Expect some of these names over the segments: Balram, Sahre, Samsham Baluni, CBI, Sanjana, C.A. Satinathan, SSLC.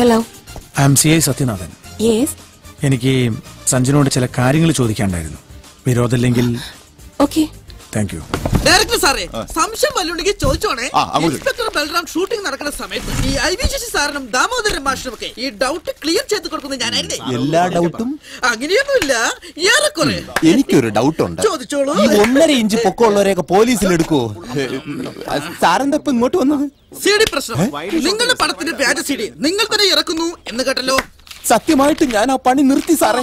Hello. I'm C.A. Satinathan. Yes. I have Sanjana to Sanjana. Okay. Thank you. Director Sahre, Samsham Baluni ke cholchone. Inspector Balram shooting narakana samayam. Ee IVC Saranam Damodaran Maashinukke. Ee doubt clear cheythu kodukkunnu njan ayile. Ella doubtum angineyum illa. Yara kore. Enikku oru doubt undu. Chodicholu. Ee 1.5 inch pokkollorekke police il edukku. Saranda ipo ingotu vannathu. CD prashnam. Ningalude padathinte page CD. Ningal thane irakkunnu ennu kettalo. സത്യമായിട്ട് ഞാൻ ആ പണി നിർത്തി സാറേ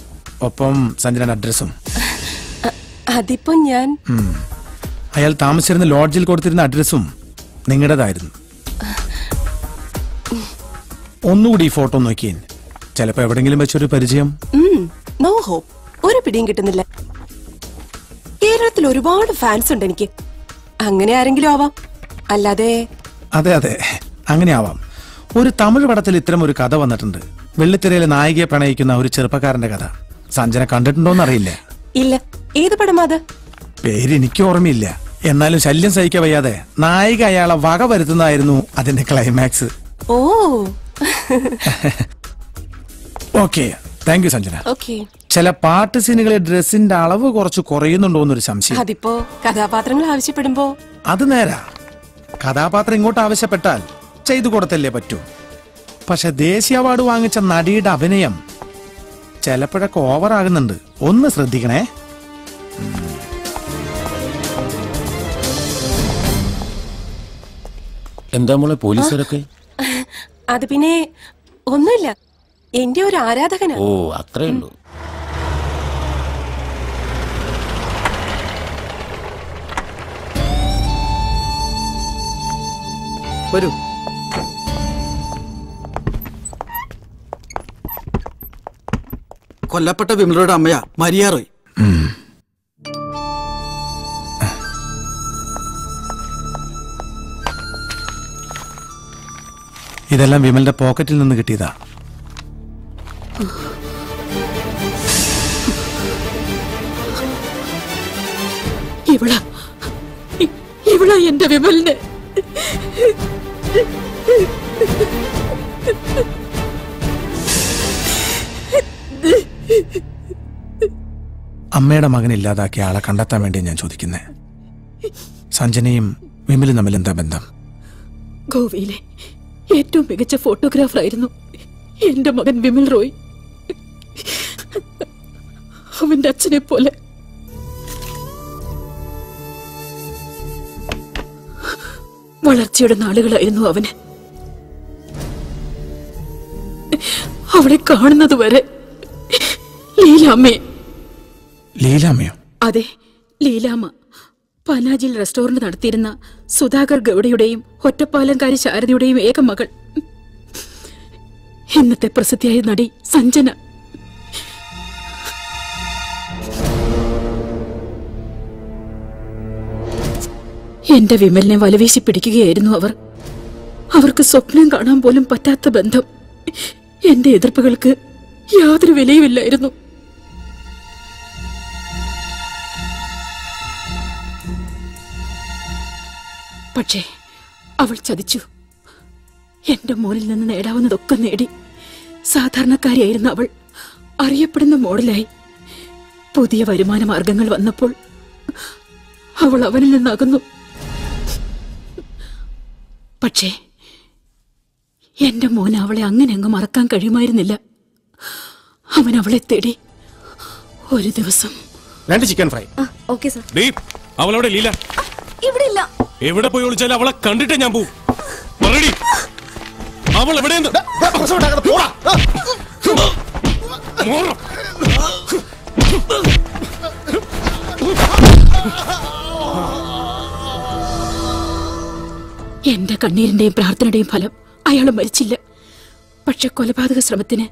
ഒപ്പം സഞ്ജനയുടെ അഡ്രസ്സും. അതിപ്പോ ഞാൻ അയാൾ താമസിച്ചിരുന്ന ലോഡ്ജിൽ കൊടുത്തിരുന്ന അഡ്രസ്സും നിങ്ങളുടേതായിരുന്നു. ഒന്നുകൂടി ഈ ഫോട്ടോ നോക്കിയേ. ചിലപ്പോൾ എവിടെങ്കിലും വെച്ചൊരു പരിചയം. No hope. ഒരു പിടിയും കിട്ടുന്നില്ല. കേരളത്തിൽ ഒരുപാട് ഫാൻസ് ഉണ്ട് എനിക്ക്. അങ്ങനെ ആരെങ്കിലും ആവാം. അല്ലാതെ അതെ അതെ അങ്ങനെ ആവാം. ഒരു തമിഴ് പടത്തിൽ ഇത്രയും ഒരു കഥ വന്നിട്ടുണ്ട്. വെള്ളിത്തിരയിലെ നായികയെ പ്രണയിക്കുന്ന ഒരു ചെറുപ്പക്കാരന്റെ കഥ സഞ്ജന കണ്ടിട്ടുണ്ടോന്ന് അറിയില്ല ഇല്ല ഏത് പടമാ അത് പേര് എനിക്ക് ഓർമ്മയില്ല എന്നാലും ശല്യം സഹിക്കാൻ വയ്യാതെ നായിക അയാളെ വക വരുത്തുന്നതായിരുന്നു അതിന്റെ climax oh okay thank you Sanjana okay ചില പാട്ട് സീനുകളിലെ ഡ്രസ്സിന്റെ അളവ് കുറച്ച് കുറയുന്നുണ്ടോ എന്നൊരു സംശയം അതിപ്പോ കഥാപാത്രങ്ങൾ ആവശ്യപ്പെടുമ്പോ അത് നേരാ കഥാപാത്രം ഇങ്ങോട്ട് ആവശ്യപ്പെട്ടാൽ ചെയ്തു കൊടുത്തല്ലേ പറ്റൂ പക്ഷെ ദേശീയ അവാർഡ് വാങ്ങിച്ച നടിയുടെ അഭിനയം ചിലപ്പോഴൊക്കെ ഓവറാകുന്നുണ്ട് ഒന്ന് ശ്രദ്ധിക്കണേ എന്താ മോളെ പോലീസുകാരൊക്കെ അത് പിന്നെ ഒന്നുമില്ല എന്റെ ഒരു ആരാധകനാ ഓ അത്രേ ഉള്ളൂ വരൂ കൊല്ലപ്പെട്ട വിമലയുടെ അമ്മയാ മരിയ റോയ് ഇതെല്ലാം വിമലിന്റെ പോക്കറ്റിൽ നിന്ന് കിട്ടിയതാ ഇവിടെ എന്റെ വിമലിനെ അമ്മയുടെ മകനില്ലാതാക്കിയ ആളെ കണ്ടെത്താൻ വേണ്ടി ഞാൻ ചോദിക്കുന്നേ സഞ്ജനയും വിമലും തമ്മിൽ എന്താ ബന്ധം ഗോവയിലെ ഏറ്റവും മികച്ച ഫോട്ടോഗ്രാഫർ ആയിരുന്നു എന്റെ മകൻ വിമൽ റോയ് അവന്റെ അച്ഛനെ പോലെ വളർച്ചയുടെ നാളുകളായിരുന്നു അവന് അവളെ കാണുന്നത് വരെ ലീലാമ്മേ ലീലാമ്മയോ അതെ ലീലാമ്മ പനാജിൽ റെസ്റ്റോറന്റ് നടത്തിയിരുന്ന സുധാകർ ഗൗഡയുടെയും ഒറ്റപ്പാലംകാരി ശാരദയുടെയും ഏക മകൾ ഇന്നത്തെ പ്രസിദ്ധിയായ നടി സഞ്ജന എന്റെ വിമലിനെ വലവേശി പിടിക്കുകയായിരുന്നു അവർ അവർക്ക് സ്വപ്നം കാണാൻ പോലും പറ്റാത്ത ബന്ധം എന്റെ എതിർപ്പുകൾക്ക് യാതൊരു വിലയുമില്ലായിരുന്നു പക്ഷേ അവൾ ചതിച്ചു എന്റെ മോനിൽ നിന്ന് നേടാവുന്നതൊക്കെ നേടി സാധാരണക്കാരിയായിരുന്ന അവൾ അറിയപ്പെടുന്ന മോഡലായി പുതിയ വരുമാന മാർഗങ്ങൾ വന്നപ്പോൾ അവൾ അവനിൽ നിന്നകന്നു പക്ഷേ എന്റെ മോൻ അവളെ അങ്ങനെ അങ്ങ് മറക്കാൻ കഴിയുമായിരുന്നില്ല അവൻ അവളെ തേടി ഒരു ദിവസം രണ്ട് chicken fry okay sir Deep അവളോട് ലീല ഇവിടെ ഇല്ല എവിടെ പോയി ഒളിച്ചാലും അവളെ കണ്ടിട്ടേ ഞാൻ പോവും പറടി അവൾ എവിടെയെന്ന് എന്റെ കണ്ണീരിന്റെയും പ്രാർത്ഥനയുടെയും ഫലം അയാൾ മരിച്ചില്ല പക്ഷെ കൊലപാതക ശ്രമത്തിന്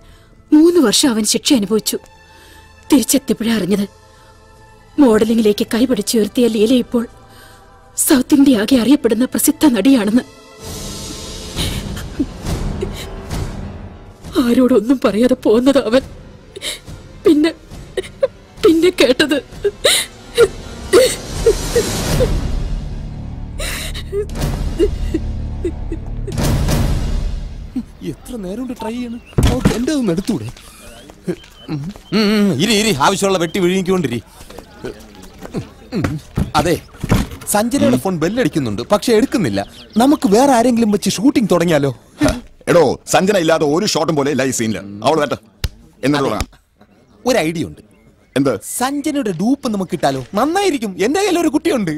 3 വർഷം അവൻ ശിക്ഷ അനുഭവിച്ചു. തിരിച്ചെത്തിയപ്പോഴേ അറിഞ്ഞത് മോഡലിംഗിലേക്ക് കൈപിടിച്ച് ഉയർത്തിയ ലീല ഇപ്പോൾ സൗത്ത് ഇന്ത്യ ആകെ അറിയപ്പെടുന്ന പ്രസിദ്ധ നടിയാണെന്ന്. ആരോടൊന്നും പറയാതെ പോകുന്നത് അവൻ. പിന്നെ പിന്നെ കേട്ടത് എത്ര നേരം ട്രൈ ചെയ്യണം. എന്റെ ഒന്നും എടുത്തൂടെ? ഇരി ഇരി, ആവശ്യമുള്ള വെട്ടി വിഴുങ്ങിക്കൊണ്ടിരി. അതെ, സഞ്ജനയുടെ ഫോൺ ബെല്ലടിക്കുന്നുണ്ട്, പക്ഷെ എടുക്കുന്നില്ല. നമുക്ക് വേറെ ആരെങ്കിലും വെച്ച് ഷൂട്ടിംഗ് തുടങ്ങിയാലോ? എടോ, സഞ്ജന ഇല്ലാതെ ഒരു ഷോട്ടും പോലെ ലൈവ് സീനില്ല. അവൾ എന്നോട് ഒരു ഐഡിയ ഉണ്ട്. എന്ത്? സഞ്ജനയുടെ ഡൂപ്പ് നമുക്ക് ഇട്ടാലോ? നന്നായിരിക്കും. എന്റെ കയ്യിൽ ഒരു കുട്ടിയുണ്ട്,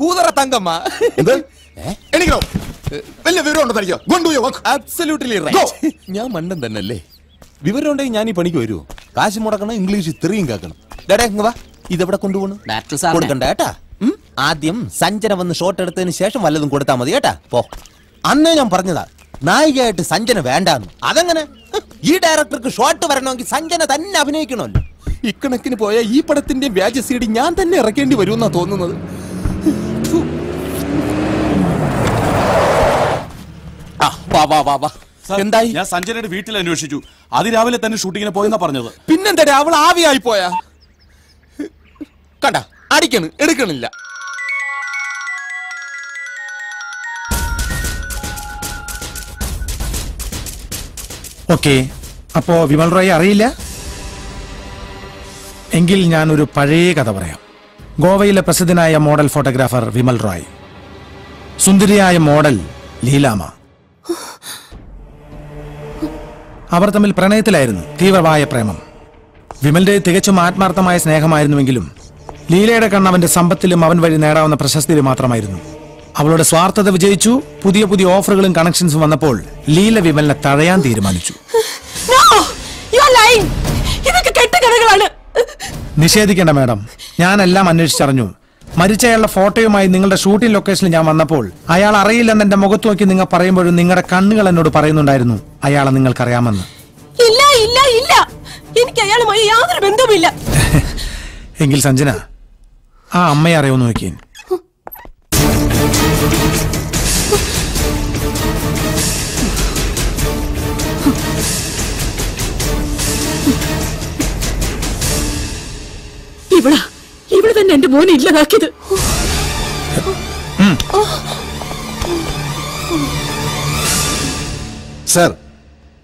കൂതറ തങ്കമ്മ. എനിക്കോ വലിയ വിവരം? ഞാൻ മണ്ടൻ തന്നെയല്ലേ? വിവരം ഉണ്ടെങ്കിൽ ഞാൻ ഈ പണിക്ക് വരുമോ? കാശ് മുടക്കണം, ഇംഗ്ലീഷ് തെറിയും കേൾക്കണം. ഡാ, ഇതെവിടെ കൊണ്ടുപോകണം? കൊടുക്കണ്ട കേട്ടാ. ആദ്യം സഞ്ജന വന്ന് ഷോട്ട് എടുത്തതിന് ശേഷം വല്ലതും കൊടുത്താൽ മതി കേട്ടാ. പോ. അന്നേ ഞാൻ പറഞ്ഞതാ, നായികയായിട്ട് സഞ്ജന വേണ്ടാന്ന്. അതെങ്ങനെ? ഈ ഡയറക്ടർക്ക് ഷോട്ട് വരണമെങ്കിൽ സഞ്ജന തന്നെ അഭിനയിക്കണമല്ലോ. ഇക്കണക്കിന് പോയ ഈ പടത്തിന്റെ വ്യാജ സീഡി ഞാൻ തന്നെ ഇറക്കേണ്ടി വരുമെന്നാ തോന്നുന്നത്. ഞാൻ സഞ്ജനയുടെ വീട്ടിൽ അന്വേഷിച്ചു. അതിരാവിലെ തന്നെ ഷൂട്ടിങ്ങിന് പോയെന്നാ പറഞ്ഞത്. പിന്നെന്താ അവൾ ആവിയായി പോയാ? കണ്ട അടിക്കണ്, എടുക്കണില്ല. ഓക്കെ, അപ്പോ വിമൽ റോയെ അറിയില്ല എങ്കിൽ ഞാനൊരു പഴയ കഥ പറയാം. ഗോവയിലെ പ്രസിദ്ധനായ മോഡൽ ഫോട്ടോഗ്രാഫർ വിമൽ റോയ്, സുന്ദരിയായ മോഡൽ ലീലാമ, അവർ തമ്മിൽ പ്രണയത്തിലായിരുന്നു. തീവ്രമായ പ്രേമം. വിമലിന്റെ തികച്ചും ആത്മാർത്ഥമായ സ്നേഹമായിരുന്നുവെങ്കിലും ലീലയുടെ കണ്ണവന്റെ സമ്പത്തിലും അവൻ വഴി നേടാവുന്ന പ്രശസ്തിയിലും മാത്രമായിരുന്നു. അവളുടെ സ്വാർത്ഥത വിജയിച്ചു. പുതിയ പുതിയ ഓഫറുകളും കണക്ഷൻസും വന്നപ്പോൾ ലീല വിമലിനെ തഴയാൻ തീരുമാനിച്ചു. നിഷേധിക്കേണ്ട മാഡം, ഞാനെല്ലാം അന്വേഷിച്ചറിഞ്ഞു. മരിച്ചയാളുടെ ഫോട്ടോയുമായി നിങ്ങളുടെ ഷൂട്ടിംഗ് ലൊക്കേഷനിൽ ഞാൻ വന്നപ്പോൾ അയാൾ അറിയില്ലെന്ന് എന്റെ മുഖത്ത് നോക്കി നിങ്ങൾ പറയുമ്പോഴും നിങ്ങളുടെ കണ്ണുകൾ എന്നോട് പറയുന്നുണ്ടായിരുന്നു അയാളെ നിങ്ങൾക്കറിയാമെന്ന്. ഇല്ല ഇല്ല ഇല്ല, എനിക്ക് അയാളുമായി യാതൊരു ബന്ധവുമില്ല. എങ്കിൽ സഞ്ജന, ആ അമ്മയെ അറിയുമെന്ന് നോക്കി. ഇവിടെ തന്നെ എന്റെ മോനെ ഇല്ലാതാക്കിയത്. സർ,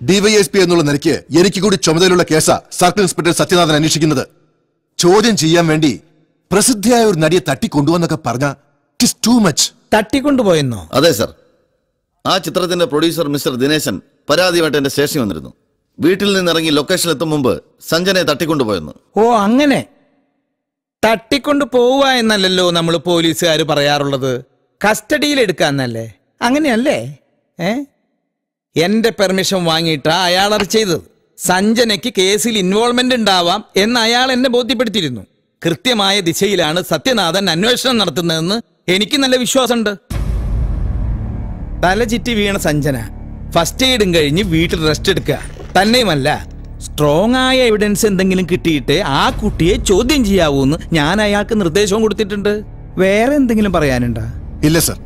ഡിവൈഎസ്പി എന്നുള്ള നിലയ്ക്ക് എനിക്ക് കൂടി ചുമതലയുള്ള കേസാ സർക്കിൾ ഇൻസ്പെക്ടർ സത്യനാഥൻ അന്വേഷിക്കുന്നത്. ചോദ്യം ചെയ്യാൻ വേണ്ടി പ്രസിദ്ധിയായ ഒരു നടിയെ തട്ടിക്കൊണ്ടുവന്നൊക്കെ പറഞ്ഞ ഇറ്റ്സ് ടു മച്ച്. തട്ടിക്കൊണ്ടുപോയെന്നോ? അതെ സർ. ആ ചിത്രത്തിന്റെ പ്രൊഡ്യൂസർ മിസ്റ്റർ ദിനേശൻ പരാതിയുമായിട്ട് എന്റെ സ്റ്റേഷനിൽ വന്നിരുന്നു. വീട്ടിൽ നിന്നിറങ്ങി ലൊക്കേഷൻ എത്തും മുമ്പ് സഞ്ജനയെ തട്ടിക്കൊണ്ടുപോയെന്ന്. ഓ, അങ്ങനെ തട്ടിക്കൊണ്ടു പോവുക എന്നല്ലല്ലോ നമ്മൾ പോലീസുകാർ പറയാറുള്ളത്, കസ്റ്റഡിയിൽ എടുക്കാന്നല്ലേ? അങ്ങനെയല്ലേ? എന്റെ പെർമിഷൻ വാങ്ങിയിട്ടാ അയാൾ അത് ചെയ്തത്. സഞ്ജനയ്ക്ക് കേസിൽ ഇൻവോൾവ്മെന്റ് ഉണ്ടാവാം എന്ന് അയാൾ എന്നെ ബോധ്യപ്പെടുത്തിയിരുന്നു. കൃത്യമായ ദിശയിലാണ് സത്യനാഥൻ അന്വേഷണം നടത്തുന്നതെന്ന് എനിക്ക് നല്ല വിശ്വാസമുണ്ട്. തലചിറ്റി വീണ സഞ്ജന ഫസ്റ്റ് എയ്ഡും കഴിഞ്ഞ് വീട്ടിൽ റെസ്റ്റ് എടുക്കുക. തന്നെയുമല്ല, സ്ട്രോങ് ആയ എവിഡൻസ് എന്തെങ്കിലും കിട്ടിയിട്ട് ആ കുട്ടിയെ ചോദ്യം ചെയ്യാവൂന്ന് ഞാൻ അയാൾക്ക് നിർദ്ദേശവും കൊടുത്തിട്ടുണ്ട്. വേറെ എന്തെങ്കിലും പറയാനുണ്ടോ? ഇല്ല സർ.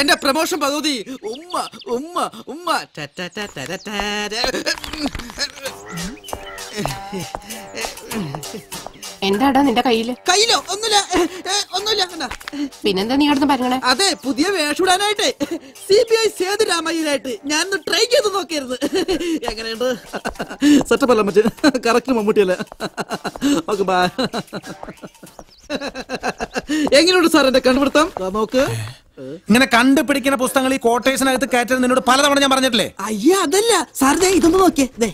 എന്റെ പ്രമോഷൻ പദ്ധതി ഉമ്മ ഉമ്മ ഉമ്മ. എന്താടാ നിന്റെ കയ്യില്? കയ്യിലോ? ഒന്നുമില്ല ഒന്നുമില്ല. പിന്നെന്താ നീ അടുത്ത് പറഞ്ഞേ? അതെ, പുതിയ വേഷൂടാനായിട്ട് CBI സേതുരാമയ്യനായിട്ട് ഞാൻ ട്രൈ ചെയ്ത് നോക്കിയിരുന്നു. എങ്ങനെയുണ്ട്? സെറ്റപ്പ് അല്ല മറ്റേ? കറക്റ്റ് മമ്മൂട്ടിയല്ലേ? ഓക്കെ ബാ. എങ്ങനെയുണ്ട് സാർ എന്റെ കണ്ടുപിടുത്തം? നോക്ക്, ഇങ്ങനെ കണ്ടുപിടിക്കുന്ന പുസ്തകങ്ങൾ ഈ കോട്ടേഴ്സിനകത്ത് കയറ്റരുത്. നിന്നോട് പലതവണ ഞാൻ പറഞ്ഞിട്ടില്ലേ? അയ്യ അതല്ല സാർ, ദേ ഇതൊന്ന് നോക്കിയേ. ദേ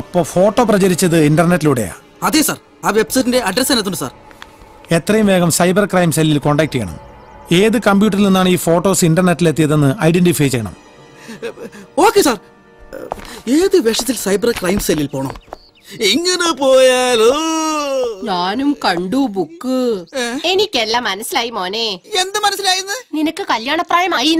അപ്പോൾ ഫോട്ടോ പ്രചരിച്ചത് ഇന്റർനെറ്റിലൂടെയാണ്. അതെ സർ, ആ വെബ്സൈറ്റിന്റെ അഡ്രസ് എത്തുന്നു സർ. എത്രയും വേഗം സൈബർ ക്രൈം സെല്ലിൽ കോൺടാക്ട് ചെയ്യണം. ഏത് കമ്പ്യൂട്ടറിൽ നിന്നാണ് ഈ ഫോട്ടോസ് ഇന്റർനെറ്റിലെത്തിയതെന്ന് ഐഡന്റിഫൈ ചെയ്യണം. Okay sir. ഏത് വേഷത്തിൽ സൈബർ ക്രൈം സെല്ലിൽ പോകണം? ഇങ്ങനെ പോയാലോ? ഞാനും കണ്ടു ബുക്ക്. എനിക്കെല്ലാം മനസ്സിലായി മോനെ. എന്ത് മനസ്സിലായി? നിനക്ക് കല്യാണപ്രായമായി.